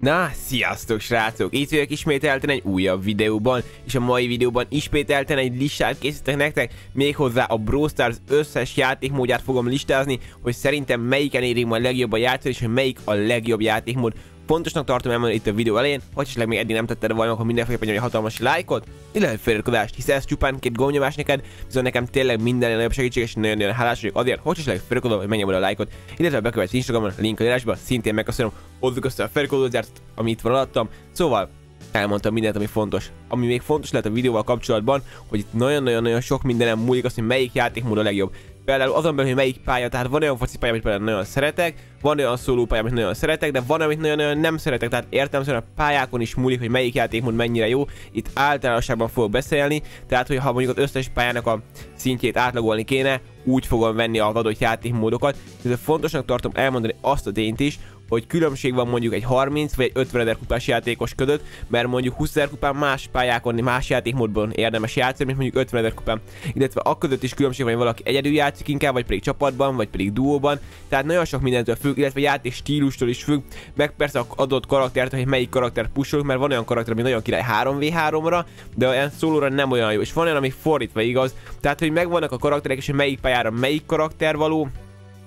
Na, sziasztok srácok! Itt vagyok ismételten egy újabb videóban, és a mai videóban ismételten egy listát készítek nektek, méghozzá a Brawl Stars összes játékmódját fogom listázni, hogy szerintem melyiken érik majd legjobb a játszó, és hogy melyik a legjobb játékmód. Fontosnak tartom elmondani itt a videó elején, hogy esetleg még eddig nem tetted volna, akkor mindenféleképpen nyomj egy hatalmas lájkot, illetve feliratkozást, hiszen ez csupán két gombnyomás neked, viszont nekem tényleg minden nagyobb segítség, és nagyon-nagyon hálás vagyok azért, hogy esetleg feliratkozol, hogy megnyomod a lájkot, illetve bekövetsz Instagramon, link a leírásba, szintén megköszönöm, hozzuk össze a feliratkozózást, ami itt van alattam, szóval elmondtam mindent, ami fontos. Ami még fontos lehet a videóval kapcsolatban, hogy itt nagyon-nagyon sok mindenem múlik az, hogy melyik játékmód a legjobb. Például azon belül, hogy melyik pálya, tehát van olyan foci pálya, amit például nagyon szeretek, van olyan szólópálya, amit nagyon szeretek, de van, amit nagyon-nagyon nem szeretek, tehát értelemszerűen a pályákon is múlik, hogy melyik játékmód mennyire jó, itt általánosságban fogok beszélni, tehát hogyha mondjuk az összes pályának a szintjét átlagolni kéne, úgy fogom venni az adott játékmódokat, de fontosnak tartom elmondani azt a tényt is, hogy különbség van mondjuk egy 30 vagy egy 50 ezer kupás játékos között, mert mondjuk 20 ezer kupán más pályákon, más játékmódban érdemes játszani, mint mondjuk 50 ezer kupán. Illetve a között is különbség van, hogy valaki egyedül játszik inkább, vagy pedig csapatban, vagy pedig duóban. Tehát nagyon sok mindentől függ, illetve játék stílustól is függ, meg persze az adott karaktertől, hogy melyik karakter pushol, mert van olyan karakter, ami nagyon király 3v3-ra, de olyan szólóra nem olyan jó, és van olyan, ami fordítva igaz. Tehát, hogy megvannak a karakterek, és hogy melyik pályára melyik karakter való,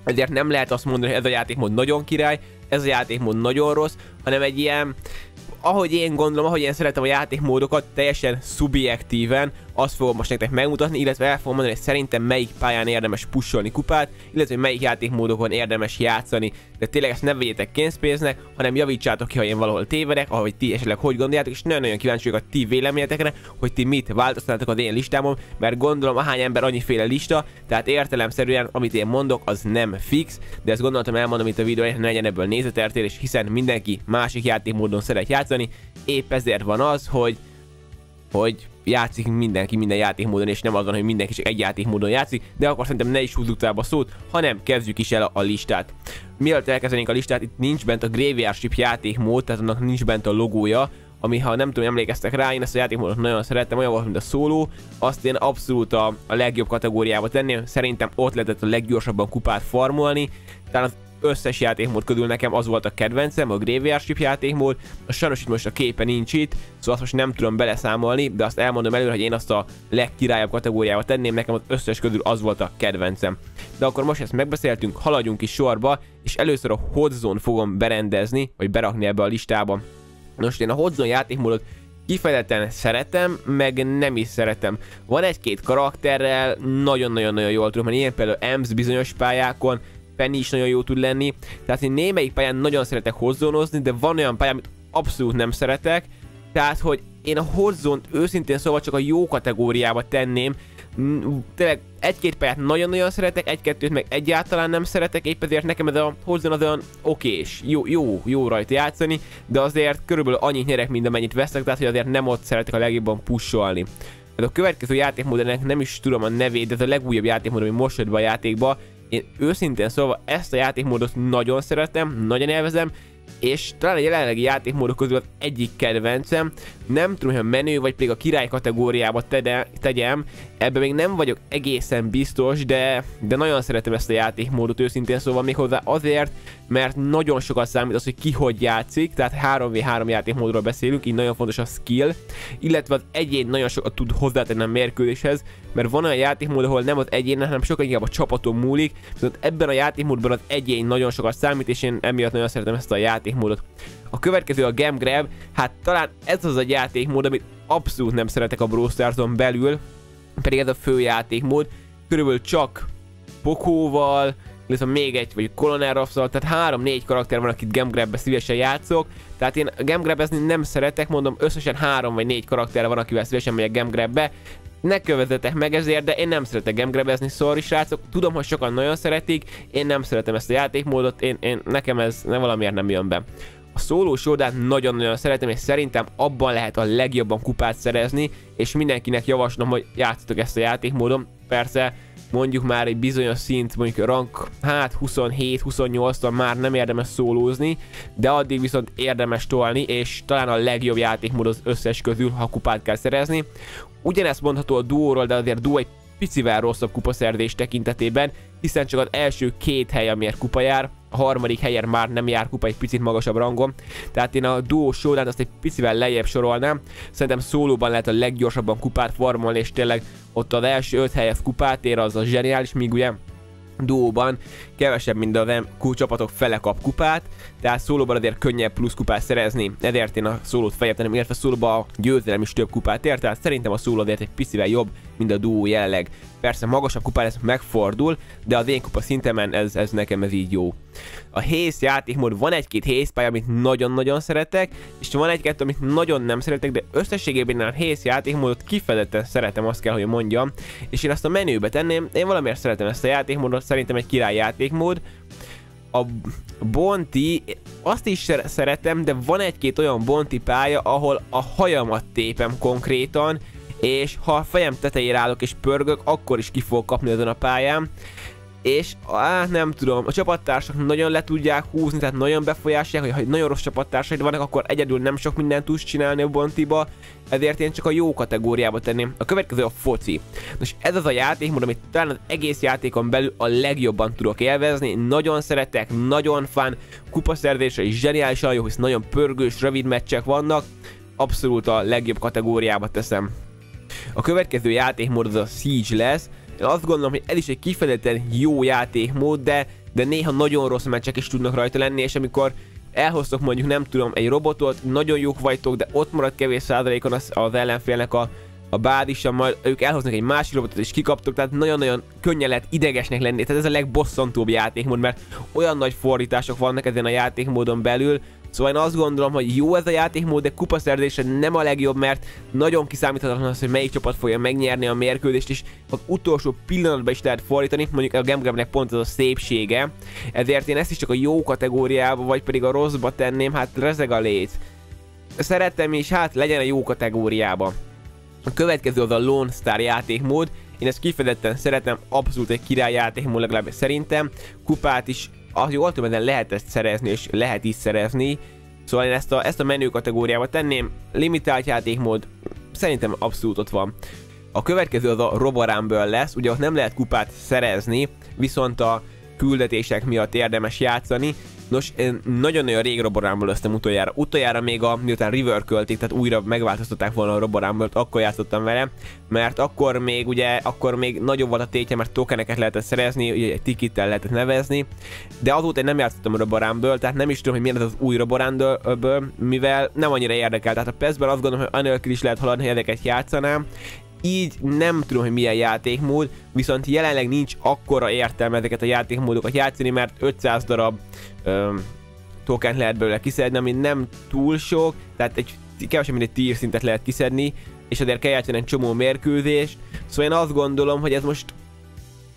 ezért nem lehet azt mondani, hogy ez a játékmód nagyon király, ez a játékmód nagyon rossz, hanem egy ilyen, ahogy én gondolom, ahogy én szeretem a játékmódokat, teljesen szubjektíven azt fogom most nektek megmutatni, illetve el fogom mondani, hogy szerintem melyik pályán érdemes pusolni kupát, illetve melyik játékmódokon érdemes játszani. De tényleg ezt ne vegyétek kénzpénznek, hanem javítsátok ki, ha én valahol tévedek, ahogy ti esetleg hogy gondoljátok, és nagyon-nagyon kíváncsi vagyok a ti véleményetekre, hogy ti mit változtatok az én listámon, mert gondolom ahány ember annyiféle lista, tehát értelemszerűen amit én mondok, az nem fix, de ezt gondoltam elmondom itt a videóban, hogy ne legyen ebből nézeteltérés, hiszen mindenki másik játékmódon szeret játszani, épp ezért van az, hogy játszik mindenki minden játékmódon, és nem azon, hogy mindenki csak egy játékmódon játszik, de akkor szerintem ne is húzzuk tovább a szót, hanem kezdjük is el a listát. Mielőtt elkezdenénk a listát, itt nincs bent a Graveyard Ship játékmód, tehát annak nincs bent a logója, ami, ha nem tudom, emlékeztek rá, én ezt a játékmódot nagyon szerettem, olyan volt, mint a szóló, azt én abszolút a legjobb kategóriába tenném, szerintem ott lehetett a leggyorsabban kupát farmolni, tehát az összes játékmód közül nekem az volt a kedvencem, a Graveyard Ship játékmód, sajnos itt most a képe nincs itt, szóval azt most nem tudom beleszámolni, de azt elmondom előre, hogy én azt a legkirályabb kategóriába tenném, nekem az összes közül az volt a kedvencem. De akkor most ezt megbeszéltünk, haladjunk is sorba, és először a Hot Zone fogom berendezni, vagy berakni ebbe a listába. Most én a Hot Zone játékmódot kifejezetten szeretem, meg nem is szeretem. Van egy-két karakterrel, nagyon-nagyon-nagyon jól tudom, ilyen például Ems bizonyos pályákon, Penny is nagyon jó tud lenni, tehát én némelyik pályán nagyon szeretek hozzonozni, de van olyan pályám, amit abszolút nem szeretek, tehát hogy én a hozzont őszintén szóval csak a jó kategóriába tenném, tényleg egy-két pályát nagyon-nagyon szeretek, egy-kettőt meg egyáltalán nem szeretek, épp ezért nekem ez a hozzon az olyan okés, jó rajta játszani, de azért körülbelül annyit nyerek, mint amennyit veszek, tehát hogy azért nem ott szeretek a legjobban pusolni. Hát a következő játékmódnak nem is tudom a nevét, de ez a legújabb játékmód, ami most jött be a játékba. Én őszintén szóval ezt a játékmódot nagyon szeretem, nagyon élvezem, és talán a jelenlegi játékmódok közül az egyik kedvencem. Nem tudom, hogy a menő vagy pedig a király kategóriába tegyem, ebben még nem vagyok egészen biztos, de nagyon szeretem ezt a játékmódot őszintén szóval, méghozzá azért, mert nagyon sokat számít az, hogy ki hogy játszik, tehát 3v3 játékmódról beszélünk, így nagyon fontos a skill, illetve az egyén nagyon sokat tud hozzátenni a mérkőzéshez, mert van olyan játékmód, ahol nem az egyén, hanem sokkal inkább a csapaton múlik, viszont ebben a játékmódban az egyén nagyon sokat számít, és én emiatt nagyon szeretem ezt a játékmódot. A következő a Game Grab, hát talán ez az a játékmód, amit abszolút nem szeretek a Brawl Starson belül, pedig ez a fő játékmód, körülbelül csak Pokóval, illetve még egy, vagy Colonel Ruffszal, tehát 3-4 karakter van, akit Game Grabbe szívesen játszok, tehát én Game Grabbezni nem szeretek, mondom, összesen 3 vagy 4 karakter van, akivel szívesen megyek Game Grabbe. Ne kövezetek meg ezért, de én nem szeretek Game Grab-ezni, sorry srácok, tudom, hogy sokan nagyon szeretik, én nem szeretem ezt a játékmódot, nekem ez valamiért nem jön be. A szólós oldalt nagyon-nagyon szeretem, és szerintem abban lehet a legjobban kupát szerezni, és mindenkinek javaslom, hogy játszatok ezt a játékmódon. Persze mondjuk már egy bizonyos szint, mondjuk rank, hát 27-28-on már nem érdemes szólózni, de addig viszont érdemes tolni, és talán a legjobb játékmód az összes közül, ha kupát kell szerezni. Ugyanezt mondható a duóról, de azért duó egy picivel rosszabb kupaszerzés tekintetében, hiszen csak az első 2 hely, amiért kupa jár, a harmadik helyen már nem jár kupa, egy picit magasabb rangon. Tehát én a duo showdown azt egy picivel lejjebb sorolnám. Szerintem szólóban lehet a leggyorsabban kupát farmolni, és tényleg ott az első 5 helyes kupát ér, az a zseniális, míg ugye duóban kevesebb, mint a VMQ csapatok fele kap kupát, tehát szólóban azért könnyebb plusz kupát szerezni, ezért én a szólót feljebb tennem, illetve szólóban a győzelem is több kupát ér, tehát szerintem a szóló azért egy picivel jobb, mint a duó jelenleg. Persze magasabb kupán ez megfordul, de a vénykupa szintemen ez nekem ez így jó. A hész játékmód, van egy-két hészpálya, amit nagyon-nagyon szeretek, és van egy-két, amit nagyon nem szeretek, de összességében a hész játékmódot kifejezetten szeretem, azt kell, hogy mondjam, és én azt a menübe tenném, én valamiért szeretem ezt a játékmódot, szerintem egy király játékmód. A bonti, azt is szeretem, de van egy-két olyan bonti pálya, ahol a hajamat tépem konkrétan, és ha a fejem tetejére állok és pörgök, akkor is ki fogok kapni azon a pályán. És nem tudom, a csapattársak nagyon le tudják húzni, tehát nagyon befolyásolják, hogy ha nagyon rossz csapattársaid vannak, akkor egyedül nem sok mindent tudsz csinálni a bontiba, ezért én csak a jó kategóriába tenném. A következő a foci. Nos, ez az a játékmód, amit talán az egész játékon belül a legjobban tudok élvezni, nagyon szeretek, nagyon fán, kupaszerzésre is zseniálisan jó, hisz nagyon pörgős, rövid meccsek vannak, abszolút a legjobb kategóriába teszem. A következő játékmód az a Siege lesz. Én azt gondolom, hogy ez is egy kifejezetten jó játékmód, de néha nagyon rossz meccsek is tudnak rajta lenni, és amikor elhoztok mondjuk nem tudom egy robotot, nagyon jók vagytok, de ott marad kevés százalékon az ellenfélnek a bázisa, majd ők elhoznak egy másik robotot és kikaptok, tehát nagyon-nagyon könnyen lehet idegesnek lenni, tehát ez a legbosszantóbb játékmód, mert olyan nagy fordítások vannak ezen a játékmódon belül. Szóval én azt gondolom, hogy jó ez a játékmód, de kupaszerzése nem a legjobb, mert nagyon kiszámíthatatlan az, hogy melyik csapat fogja megnyerni a mérkőzést, és az utolsó pillanatban is lehet fordítani, mondjuk a Game Grabnek pont ez a szépsége, ezért én ezt is csak a jó kategóriába, vagy pedig a rosszba tenném, hát rezeg a léc. Szeretem is, hát legyen a jó kategóriába. A következő az a Lone Star játékmód, én ezt kifejezetten szeretem, abszolút egy király játékmód legalábbis szerintem, kupát is, az jól tudom, ezen lehet ezt szerezni, és lehet is szerezni. Szóval én ezt a menő kategóriába tenném. Limitált játékmód szerintem abszolút ott van. A következő az a Robo Rumble lesz, ugye ott nem lehet kupát szerezni, viszont a küldetések miatt érdemes játszani. Nos, én nagyon-nagyon rég Robo Rumble-öztem utoljára. Utoljára még miután reworkölték, tehát újra megváltoztatták volna a Robo Rumble-t, akkor játszottam vele, mert akkor még nagyobb volt a tétje, mert tokeneket lehetett szerezni, ugye egy tikittel lehetett nevezni, de azóta én nem játszottam a Robo Rumble-ből, tehát nem is tudom, hogy milyen ez az új Robo Rumble-ből, mivel nem annyira érdekel, tehát a PES-ben azt gondolom, hogy anélkül is lehet haladni, hogy ezeket játszanám. Így nem tudom, hogy milyen játékmód, viszont jelenleg nincs akkora értelme ezeket a játékmódokat játszani, mert 500 darab tokent lehet belőle kiszedni, ami nem túl sok, tehát egy kevesebb, mint egy tier szintet lehet kiszedni, és azért kell játszani egy csomó mérkőzést, szóval én azt gondolom, hogy ez most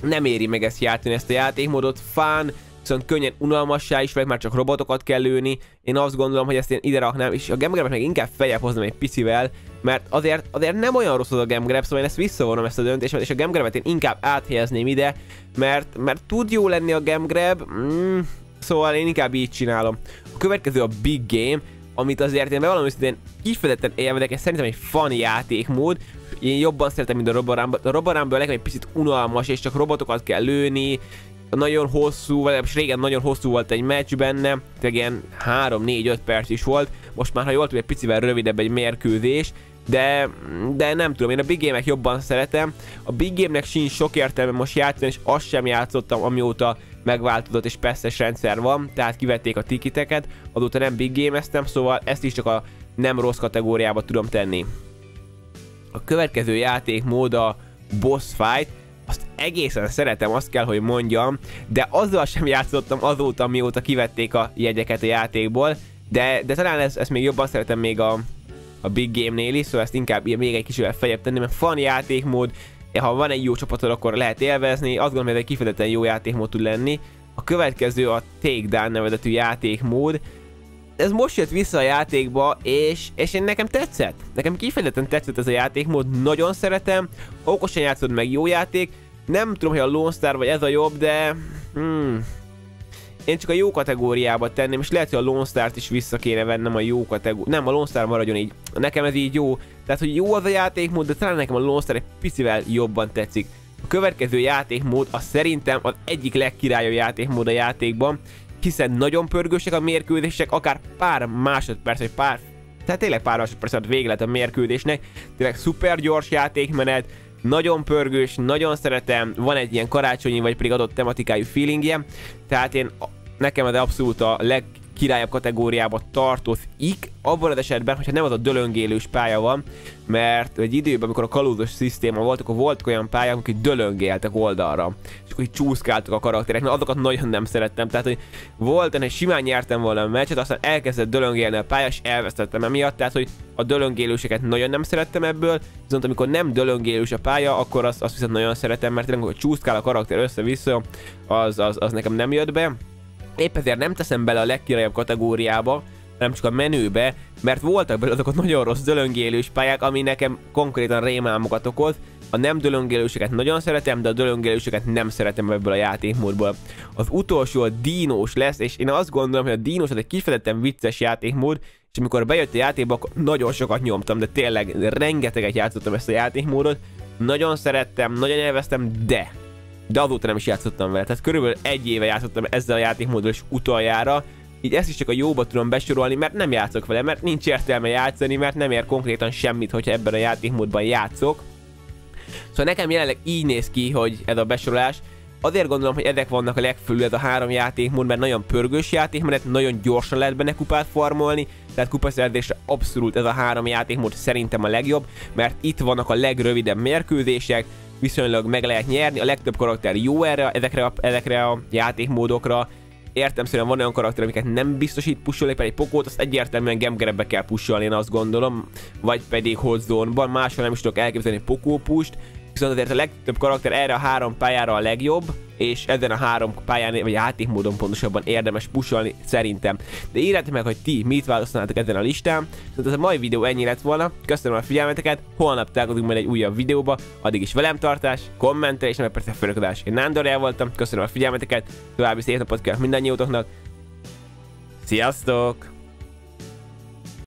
nem éri meg ezt játszani, ezt a játékmódot, fán, viszont könnyen unalmassá is, vagy már csak robotokat kell lőni. Én azt gondolom, hogy ezt én ide raknám, és a Game Grab-et meg inkább feljebb hoznám egy picivel, mert azért nem olyan rossz az a Game Grab, szóval én ezt visszavonom, ezt a döntést, és a Game Grab-et én inkább áthelyezném ide, mert tud jó lenni a Game Grab, szóval én inkább így csinálom. A következő a Big Game, amit azért én bevallom őszintén kifejezetten élvedek, és szerintem egy fun játékmód. Én jobban szeretem, mint a Robo Rumble. A Robo Rumble nekem egy picit unalmas, és csak robotokat kell lőni, nagyon hosszú, vagy régen nagyon hosszú volt egy meccs benne, tehát ilyen 3-4-5 perc is volt, most már ha jól tudom, egy picivel rövidebb egy mérkőzés, de nem tudom, én a Big Game-ek jobban szeretem, a Big Game-nek sincs sok értelme most játszani, és azt sem játszottam, amióta megváltozott és PES-es rendszer van, tehát kivették a tikiteket, azóta nem Big Game-eztem, szóval ezt is csak a nem rossz kategóriába tudom tenni. A következő játékmód a Boss Fight, azt egészen szeretem, azt kell, hogy mondjam, de azzal sem játszottam azóta, mióta kivették a jegyeket a játékból, de talán ezt még jobban szeretem még a Big Game-nél is, szóval ezt inkább még egy kicsivel feljebb tenni, mert fun játékmód, ha van egy jó csapatod, akkor lehet élvezni, azt gondolom, hogy egy kifejezetten jó játékmód tud lenni. A következő a Takedown nevezetű játékmód, ez most jött vissza a játékba, és nekem tetszett. Nekem kifejezetten tetszett ez a játékmód, nagyon szeretem, okosan játszod meg, jó játék, nem tudom, hogy a Lone Star vagy ez a jobb, de én csak a jó kategóriába tenném, és lehet, hogy a Lone Start is vissza kéne vennem a jó kategóriába. Nem, a Lone Star maradjon így, nekem ez így jó. Tehát, hogy jó az a játékmód, de talán nekem a Lone Star egy picivel jobban tetszik. A következő játékmód, az szerintem az egyik legkirályabb játékmód a játékban, hiszen nagyon pörgősek a mérkőzések, akár pár másodperc, vagy pár, tehát tényleg pár másodperc alatt vége lett a mérkőzésnek, tényleg szuper gyors játékmenet, nagyon pörgős, nagyon szeretem, van egy ilyen karácsonyi, vagy pedig adott tematikájú feelingje, tehát én, nekem ez abszolút a legkirályabb kategóriába tartozik, abban az esetben, hogyha nem az a dölöngélős pálya van, mert egy időben, amikor a kalózos szisztéma volt, akkor voltak olyan pályák, akik dölöngéltek oldalra, és akkor így csúszkáltak a karakterek, na azokat nagyon nem szerettem, tehát hogy volt, hogy simán nyertem volna a meccset, aztán elkezdett dölöngélni a pálya, és elvesztettem emiatt, tehát hogy a dölöngélőseket nagyon nem szerettem ebből, viszont amikor nem dölöngélős a pálya, akkor azt viszont nagyon szeretem, mert tényleg, hogy csúszkál a karakter össze-vissza, az nekem nem jött be. Épp ezért nem teszem bele a legkirályabb kategóriába, hanem csak a menübe, mert voltak bele azok a nagyon rossz dölöngélős pályák, ami nekem konkrétan rémálmokat okoz. A nem dölöngélőseket nagyon szeretem, de a dölöngélőseket nem szeretem ebből a játékmódból. Az utolsó a dínós lesz, és én azt gondolom, hogy a dínós az egy kifejezetten vicces játékmód, és amikor bejött a játékba, akkor nagyon sokat nyomtam, de tényleg rengeteget játszottam ezt a játékmódot. Nagyon szerettem, nagyon élveztem, de azóta nem is játszottam vele, tehát körülbelül egy éve játszottam ezzel a játékmóddal is utoljára, így ezt is csak a jóba tudom besorolni, mert nem játszok vele, mert nincs értelme játszani, mert nem ér konkrétan semmit, hogyha ebben a játékmódban játszok. Szóval nekem jelenleg így néz ki, hogy ez a besorolás. Azért gondolom, hogy ezek vannak a legfölül, ez a három játékmód, mert nagyon pörgős játékmenet, nagyon gyorsan lehet benne kupát farmolni, tehát kupaszerzésre abszolút ez a három játékmód szerintem a legjobb, mert itt vannak a legrövidebb mérkőzések, viszonylag meg lehet nyerni, a legtöbb karakter jó erre, ezekre a játékmódokra. Értelemszerűen van olyan karakter, amiket nem biztosít pusolni, például egy pokót, azt egyértelműen Game Grabbe kell pusolni, én azt gondolom, vagy pedig Hot Zone-ban, máshol nem is tudok elképzelni pokópust, viszont azért a legtöbb karakter erre a három pályára a legjobb, és ezen a három pályán, vagy játékmódon pontosabban érdemes pusolni szerintem. De írjátok meg, hogy ti mit választanátok ezen a listán. Szóval ez a mai videó ennyi lett volna, köszönöm a figyelmeteket, holnap találkozunk majd egy újabb videóba, addig is velem tartás, kommentel és nem persze fölöködás. Én Nándor royale voltam, köszönöm a figyelmeteket, további szép napot kívánok mindannyiótoknak, sziasztok!